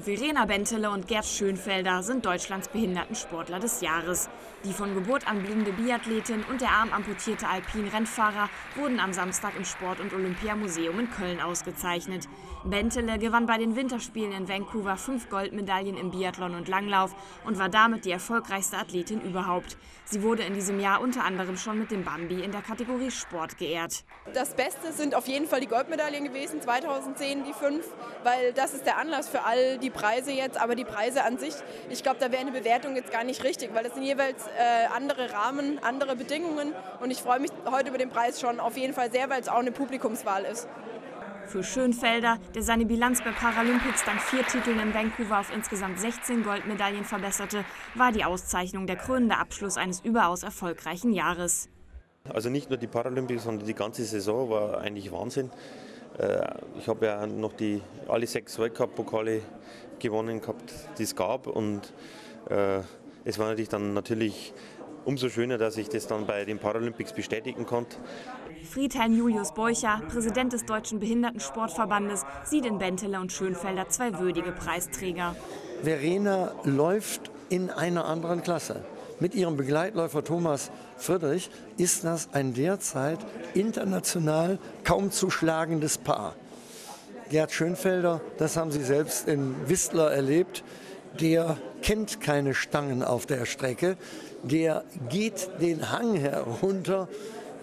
Verena Bentele und Gerd Schönfelder sind Deutschlands Behindertensportler des Jahres. Die von Geburt an blinde Biathletin und der armamputierte Alpin-Rennfahrer wurden am Samstag im Sport- und Olympiamuseum in Köln ausgezeichnet. Bentele gewann bei den Winterspielen in Vancouver 5 Goldmedaillen im Biathlon und Langlauf und war damit die erfolgreichste Athletin überhaupt. Sie wurde in diesem Jahr unter anderem schon mit dem Bambi in der Kategorie Sport geehrt. Das Beste sind auf jeden Fall die Goldmedaillen gewesen, 2010 die 5, weil das ist der Anlass für all die Preise jetzt, aber die Preise an sich, ich glaube, da wäre eine Bewertung jetzt gar nicht richtig, weil das sind jeweils andere Rahmen, andere Bedingungen und ich freue mich heute über den Preis schon auf jeden Fall sehr, weil es auch eine Publikumswahl ist. Für Schönfelder, der seine Bilanz bei Paralympics dank 4 Titeln in Vancouver auf insgesamt 16 Goldmedaillen verbesserte, war die Auszeichnung der krönende Abschluss eines überaus erfolgreichen Jahres. Also nicht nur die Paralympics, sondern die ganze Saison war eigentlich Wahnsinn. Ich habe ja noch alle 6 Weltcup-Pokale gewonnen gehabt, die es gab. Und es war natürlich umso schöner, dass ich das dann bei den Paralympics bestätigen konnte. Friedhelm Julius Beucher, Präsident des Deutschen Behindertensportverbandes, sieht in Bentele und Schönfelder 2 würdige Preisträger. Verena läuft in einer anderen Klasse. Mit ihrem Begleitläufer Thomas Friedrich ist das ein derzeit international kaum zu schlagendes Paar. Gerd Schönfelder, das haben Sie selbst in Whistler erlebt, der kennt keine Stangen auf der Strecke. Der geht den Hang herunter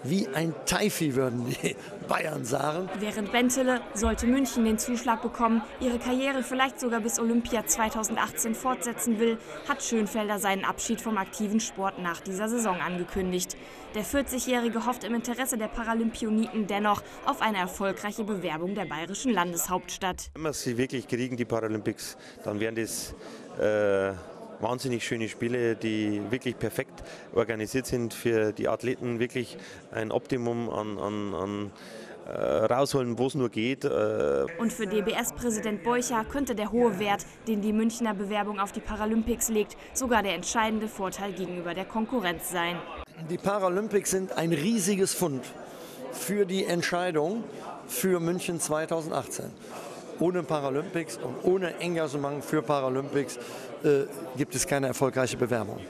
wie ein Teifi, würden die Bayern sagen. Während Bentele, sollte München den Zuschlag bekommen, ihre Karriere vielleicht sogar bis Olympia 2018 fortsetzen will, hat Schönfelder seinen Abschied vom aktiven Sport nach dieser Saison angekündigt. Der 40-Jährige hofft im Interesse der Paralympioniken dennoch auf eine erfolgreiche Bewerbung der bayerischen Landeshauptstadt. Wenn wir sie wirklich kriegen, die Paralympics, dann wären das wahnsinnig schöne Spiele, die wirklich perfekt organisiert sind für die Athleten, wirklich ein Optimum an rausholen, wo es nur geht. Und für DBS-Präsident Beucher könnte der hohe Wert, den die Münchner Bewerbung auf die Paralympics legt, sogar der entscheidende Vorteil gegenüber der Konkurrenz sein. Die Paralympics sind ein riesiges Fund für die Entscheidung für München 2018. Ohne Paralympics und ohne Engagement für Paralympics gibt es keine erfolgreiche Bewerbung.